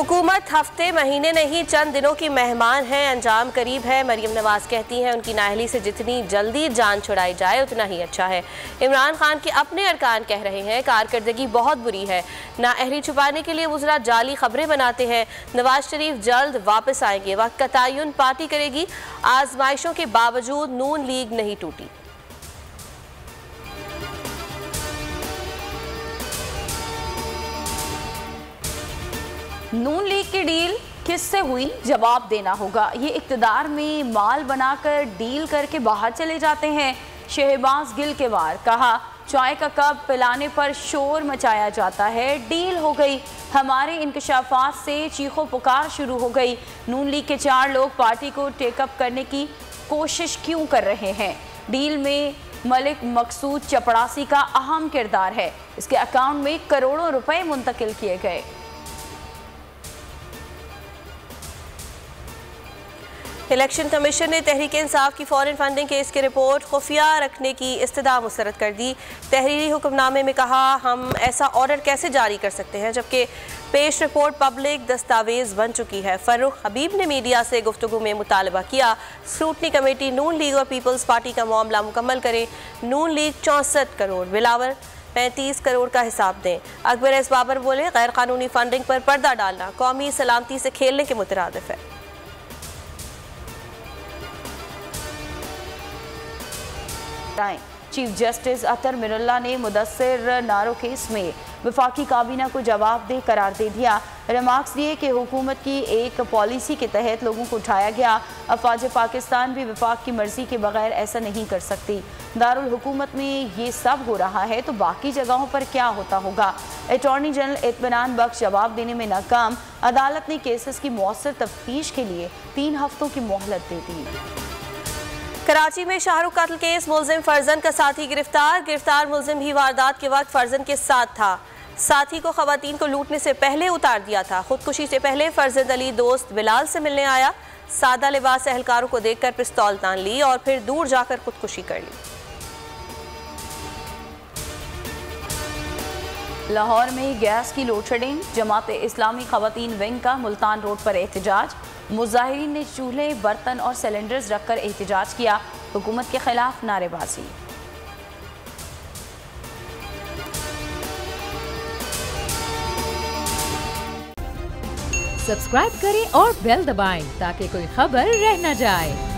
हुकूमत हफ्ते महीने नहीं चंद दिनों की मेहमान है, अंजाम करीब है। मरीम नवाज कहती हैं उनकी नाअहली से जितनी जल्दी जान छुड़ाई जाए उतना ही अच्छा है। इमरान खान के अपने अरकान कह रहे हैं कारकर्दगी बहुत बुरी है, नाअहली छुपाने के लिए वज़रा जाली खबरें बनाते हैं। नवाज शरीफ जल्द वापस आएंगे, वक्त का तयन पार्टी करेगी। आजमाइशों के बावजूद नून लीग नहीं टूटी। नून लीग की डील किससे हुई, जवाब देना होगा। ये इक़्तिदार में माल बनाकर डील करके बाहर चले जाते हैं। शहबाज गिल के वार कहा, चाय का कप पिलाने पर शोर मचाया जाता है। डील हो गई, हमारे इंकशाफात से चीखों पुकार शुरू हो गई। नून लीग के चार लोग पार्टी को टेकअप करने की कोशिश क्यों कर रहे हैं? डील में मलिक मकसूद चपड़ासी का अहम किरदार है। इसके अकाउंट में करोड़ों रुपए मुंतकिल किए गए। इलेक्शन कमीशन ने तहरीक-ए-इंसाफ की फॉरेन फंडिंग केस की रिपोर्ट खुफिया रखने की इस्तदा मुस्तरद कर दी। तहरीरी हुक्मनामे में कहा, हम ऐसा ऑर्डर कैसे जारी कर सकते हैं जबकि पेश रिपोर्ट पब्लिक दस्तावेज़ बन चुकी है। फर्रुख हबीब ने मीडिया से गुफ्तगू में मुतालबा किया, स्क्रूटनी कमेटी नून लीग और पीपल्स पार्टी का मामला मुकम्मल करें। नून लीग 64 करोड़, बिलावल 35 करोड़ का हिसाब दें। अकबर इस बाबर बोले, गैर कानूनी फंडिंग पर पर्दा डालना कौमी सलामती से खेलने के मुतरादिफ है। चीफ जस्टिस अतर मिरुल्ला ने मुदस्सिर नारो केस में वफाकी काबीना को जवाबदेह करार दे दिया। रिमार्क्स दिए कि हुकूमत की एक पॉलिसी के तहत लोगों को उठाया गया। अफवाज पाकिस्तान भी वफाक की मर्जी के बगैर ऐसा नहीं कर सकती। दारुल हुकूमत में ये सब हो रहा है तो बाकी जगहों पर क्या होता होगा। अटॉर्नी जनरल इतमान बख्श जवाब देने में नाकाम, अदालत ने केसेस की मौसर तफ्तीश के लिए 3 हफ्तों की मोहलत दे दी। कराची में शाहरुख कत्ल केस मुलजिम फरजन का साथी गिरफ्तार। गिरफ्तार मुलजिम भी वारदात के वक्त फरजन के साथ था। साथी को खवातीन को लूटने से पहले उतार दिया था। खुदकुशी से पहले फरजंद अली दोस्त बिलाल से मिलने आया। सादा लिबास एहलकारों को देखकर पिस्तौल तान ली और फिर दूर जाकर खुदकुशी कर ली। लाहौर में गैस की लोड शेडिंग, जमात-ए-इस्लामी खवातीन विंग का मुल्तान रोड पर एहतजाज। मुजाहिरीन ने चूल्हे, बर्तन और सिलेंडर्स रखकर एहतजाज किया। हुकूमत के खिलाफ नारेबाजी। सब्सक्राइब करें और बेल दबाएं ताकि कोई खबर रह न जाए।